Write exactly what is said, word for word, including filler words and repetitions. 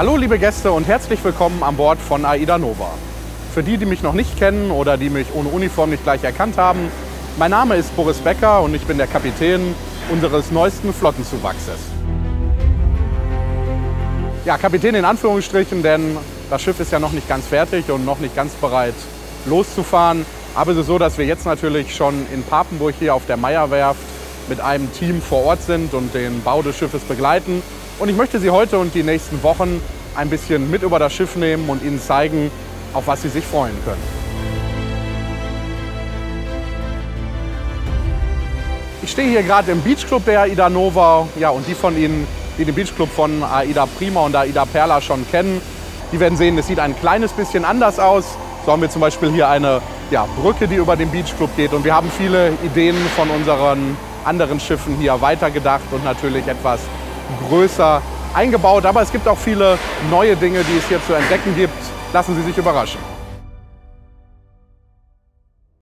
Hallo liebe Gäste und herzlich willkommen an Bord von AIDAnova. Für die, die mich noch nicht kennen oder die mich ohne Uniform nicht gleich erkannt haben, mein Name ist Boris Becker und ich bin der Kapitän unseres neuesten Flottenzuwachses. Ja, Kapitän in Anführungsstrichen, denn das Schiff ist ja noch nicht ganz fertig und noch nicht ganz bereit loszufahren. Aber es ist so, dass wir jetzt natürlich schon in Papenburg hier auf der Meierwerft mit einem Team vor Ort sind und den Bau des Schiffes begleiten. Und ich möchte Sie heute und die nächsten Wochen ein bisschen mit über das Schiff nehmen und Ihnen zeigen, auf was Sie sich freuen können. Ich stehe hier gerade im Beachclub der AIDAnova. Ja, und die von Ihnen, die den Beachclub von AIDAprima und AIDAperla schon kennen, die werden sehen, es sieht ein kleines bisschen anders aus. So haben wir zum Beispiel hier eine ja, Brücke, die über den Beachclub geht. Und wir haben viele Ideen von unseren anderen Schiffen hier weitergedacht und natürlich etwas größer eingebaut, aber es gibt auch viele neue Dinge, die es hier zu entdecken gibt. Lassen Sie sich überraschen.